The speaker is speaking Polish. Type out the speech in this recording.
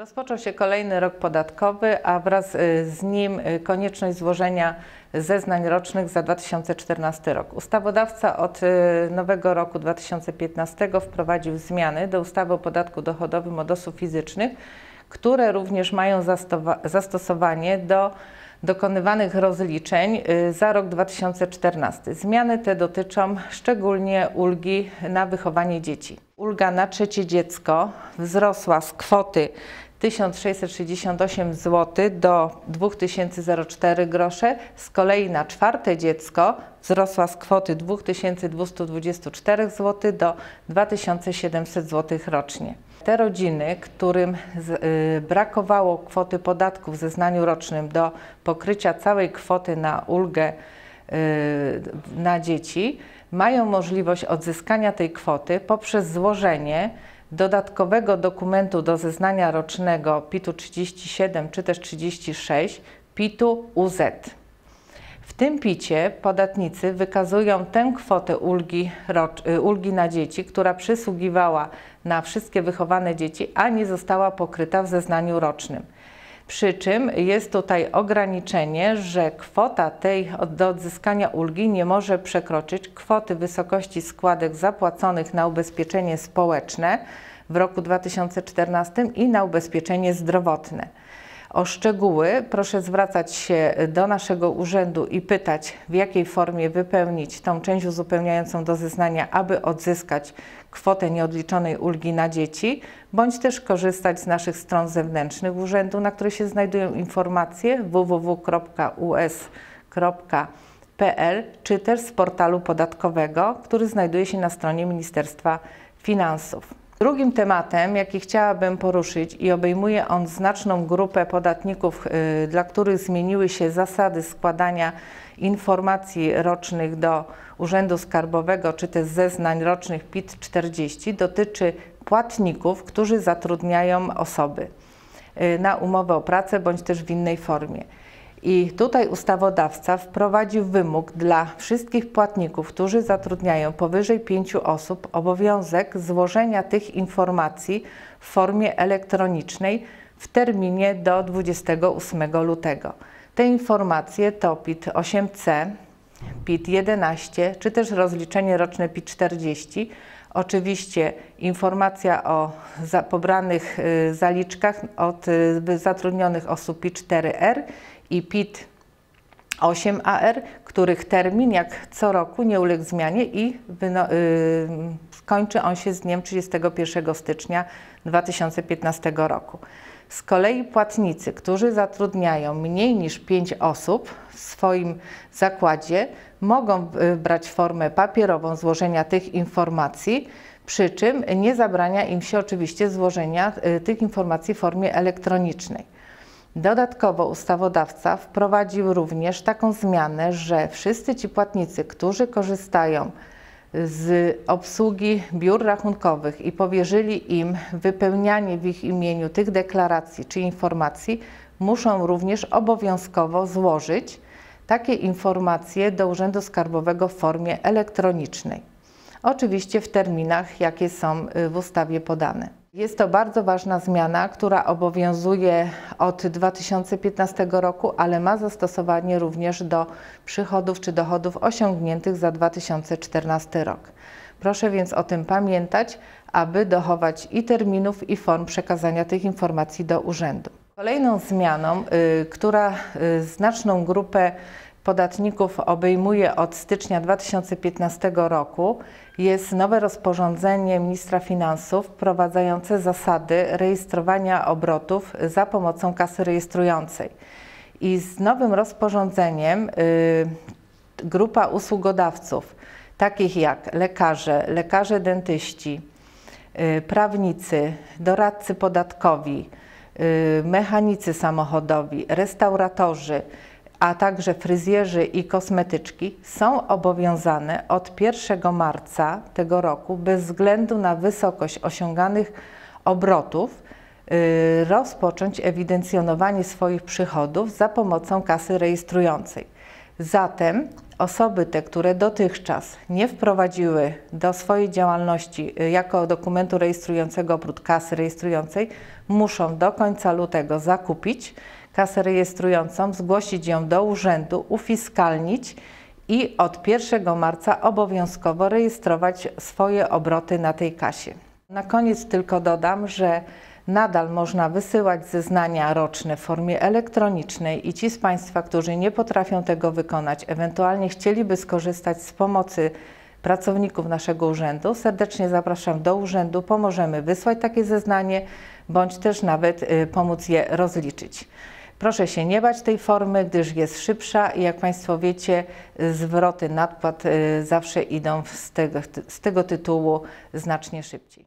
Rozpoczął się kolejny rok podatkowy, a wraz z nim konieczność złożenia zeznań rocznych za 2014 rok. Ustawodawca od nowego roku 2015 wprowadził zmiany do ustawy o podatku dochodowym od osób fizycznych, które również mają zastosowanie do dokonywanych rozliczeń za rok 2014. Zmiany te dotyczą szczególnie ulgi na wychowanie dzieci. Ulga na trzecie dziecko wzrosła z kwoty 1668 zł do 2004 grosze, z kolei na czwarte dziecko wzrosła z kwoty 2224 zł do 2700 zł rocznie. Te rodziny, którym brakowało kwoty podatku w zeznaniu rocznym do pokrycia całej kwoty na ulgę na dzieci, mają możliwość odzyskania tej kwoty poprzez złożenie dodatkowego dokumentu do zeznania rocznego PIT-u 37 czy też 36 PIT-u UZ. W tym PIT-cie podatnicy wykazują tę kwotę ulgi na dzieci, która przysługiwała na wszystkie wychowane dzieci, a nie została pokryta w zeznaniu rocznym. Przy czym jest tutaj ograniczenie, że kwota tej do odzyskania ulgi nie może przekroczyć kwoty wysokości składek zapłaconych na ubezpieczenie społeczne w roku 2014 i na ubezpieczenie zdrowotne. O szczegóły proszę zwracać się do naszego urzędu i pytać, w jakiej formie wypełnić tą część uzupełniającą do zeznania, aby odzyskać kwotę nieodliczonej ulgi na dzieci, bądź też korzystać z naszych stron zewnętrznych urzędu, na których się znajdują informacje www.us.pl czy też z portalu podatkowego, który znajduje się na stronie Ministerstwa Finansów. Drugim tematem, jaki chciałabym poruszyć i obejmuje on znaczną grupę podatników, dla których zmieniły się zasady składania informacji rocznych do Urzędu Skarbowego czy też zeznań rocznych PIT-40, dotyczy płatników, którzy zatrudniają osoby na umowę o pracę bądź też w innej formie. I tutaj ustawodawca wprowadził wymóg dla wszystkich płatników, którzy zatrudniają powyżej 5 osób, obowiązek złożenia tych informacji w formie elektronicznej w terminie do 28 lutego. Te informacje to PIT-8C, PIT-11 czy też rozliczenie roczne PIT-40. Oczywiście informacja o pobranych zaliczkach od zatrudnionych osób PIT-4R i PIT-8AR, których termin jak co roku nie uległ zmianie i skończy on się z dniem 31 stycznia 2015 roku. Z kolei płatnicy, którzy zatrudniają mniej niż 5 osób w swoim zakładzie, mogą brać formę papierową złożenia tych informacji, przy czym nie zabrania im się oczywiście złożenia tych informacji w formie elektronicznej. Dodatkowo ustawodawca wprowadził również taką zmianę, że wszyscy ci płatnicy, którzy korzystają z obsługi biur rachunkowych i powierzyli im wypełnianie w ich imieniu tych deklaracji czy informacji, muszą również obowiązkowo złożyć takie informacje do Urzędu Skarbowego w formie elektronicznej. Oczywiście w terminach, jakie są w ustawie podane. Jest to bardzo ważna zmiana, która obowiązuje od 2015 roku, ale ma zastosowanie również do przychodów czy dochodów osiągniętych za 2014 rok. Proszę więc o tym pamiętać, aby dochować i terminów, i form przekazania tych informacji do urzędu. Kolejną zmianą, która znaczną grupę podatników obejmuje od stycznia 2015 roku, jest nowe rozporządzenie Ministra Finansów wprowadzające zasady rejestrowania obrotów za pomocą kasy rejestrującej. I z nowym rozporządzeniem grupa usługodawców, takich jak lekarze, lekarze-dentyści, prawnicy, doradcy podatkowi, mechanicy samochodowi, restauratorzy, a także fryzjerzy i kosmetyczki, są obowiązane od 1 marca tego roku, bez względu na wysokość osiąganych obrotów, rozpocząć ewidencjonowanie swoich przychodów za pomocą kasy rejestrującej. Zatem osoby te, które dotychczas nie wprowadziły do swojej działalności jako dokumentu rejestrującego oprócz kasy rejestrującej, muszą do końca lutego zakupić kasę rejestrującą, zgłosić ją do urzędu, ufiskalnić i od 1 marca obowiązkowo rejestrować swoje obroty na tej kasie. Na koniec tylko dodam, że nadal można wysyłać zeznania roczne w formie elektronicznej i ci z Państwa, którzy nie potrafią tego wykonać, ewentualnie chcieliby skorzystać z pomocy pracowników naszego urzędu, serdecznie zapraszam do urzędu, pomożemy wysłać takie zeznanie, bądź też nawet pomóc je rozliczyć. Proszę się nie bać tej formy, gdyż jest szybsza i jak Państwo wiecie, zwroty nadpłat zawsze idą z tego tytułu znacznie szybciej.